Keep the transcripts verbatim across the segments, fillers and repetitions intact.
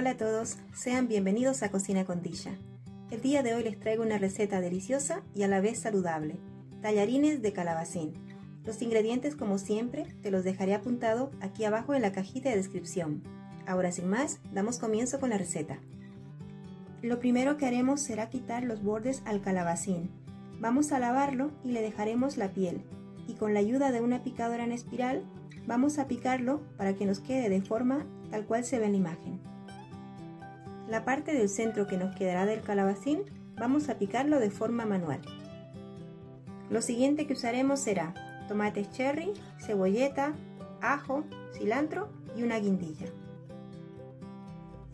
Hola a todos, sean bienvenidos a Cocina con Disha. El día de hoy les traigo una receta deliciosa y a la vez saludable, tallarines de calabacín. Los ingredientes, como siempre, te los dejaré apuntado aquí abajo en la cajita de descripción. Ahora sin más, damos comienzo con la receta. Lo primero que haremos será quitar los bordes al calabacín. Vamos a lavarlo y le dejaremos la piel, y con la ayuda de una picadora en espiral, vamos a picarlo para que nos quede de forma tal cual se ve en la imagen. La parte del centro que nos quedará del calabacín, vamos a picarlo de forma manual. Lo siguiente que usaremos será tomates cherry, cebolleta, ajo, cilantro y una guindilla.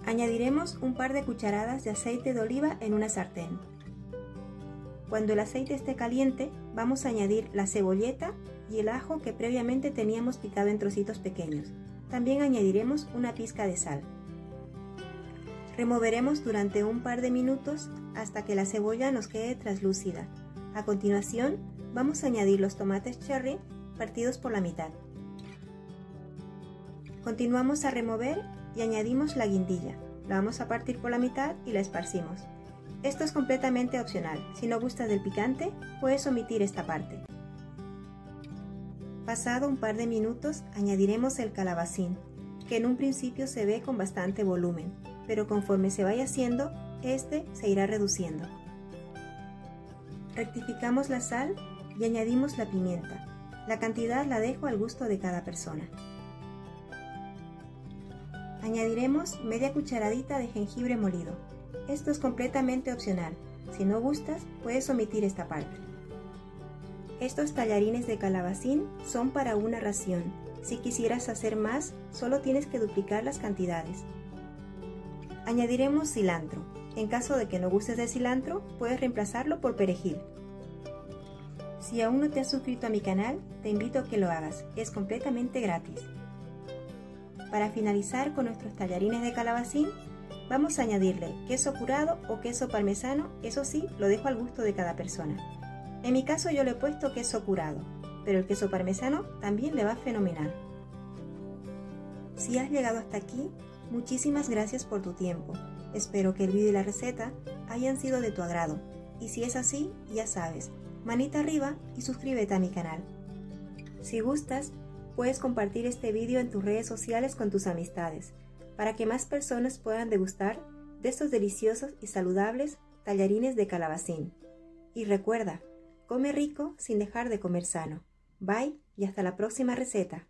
Añadiremos un par de cucharadas de aceite de oliva en una sartén. Cuando el aceite esté caliente, vamos a añadir la cebolleta y el ajo que previamente teníamos picado en trocitos pequeños. También añadiremos una pizca de sal. Removeremos durante un par de minutos hasta que la cebolla nos quede translúcida. A continuación, vamos a añadir los tomates cherry partidos por la mitad. Continuamos a remover y añadimos la guindilla. La vamos a partir por la mitad y la esparcimos. Esto es completamente opcional. Si no gustas del picante, puedes omitir esta parte. Pasado un par de minutos, añadiremos el calabacín, que en un principio se ve con bastante volumen, pero conforme se vaya haciendo, este se irá reduciendo. Rectificamos la sal y añadimos la pimienta. La cantidad la dejo al gusto de cada persona. Añadiremos media cucharadita de jengibre molido. Esto es completamente opcional. Si no gustas, puedes omitir esta parte. Estos tallarines de calabacín son para una ración. Si quisieras hacer más, solo tienes que duplicar las cantidades. Añadiremos cilantro. En caso de que no gustes de cilantro, puedes reemplazarlo por perejil. Si aún no te has suscrito a mi canal, te invito a que lo hagas. Es completamente gratis. Para finalizar con nuestros tallarines de calabacín, vamos a añadirle queso curado o queso parmesano. Eso sí, lo dejo al gusto de cada persona. En mi caso yo le he puesto queso curado, pero el queso parmesano también le va fenomenal. Si has llegado hasta aquí, muchísimas gracias por tu tiempo. Espero que el vídeo y la receta hayan sido de tu agrado. Y si es así, ya sabes, manita arriba y suscríbete a mi canal. Si gustas, puedes compartir este vídeo en tus redes sociales con tus amistades, para que más personas puedan degustar de estos deliciosos y saludables tallarines de calabacín. Y recuerda, come rico sin dejar de comer sano. Bye y hasta la próxima receta.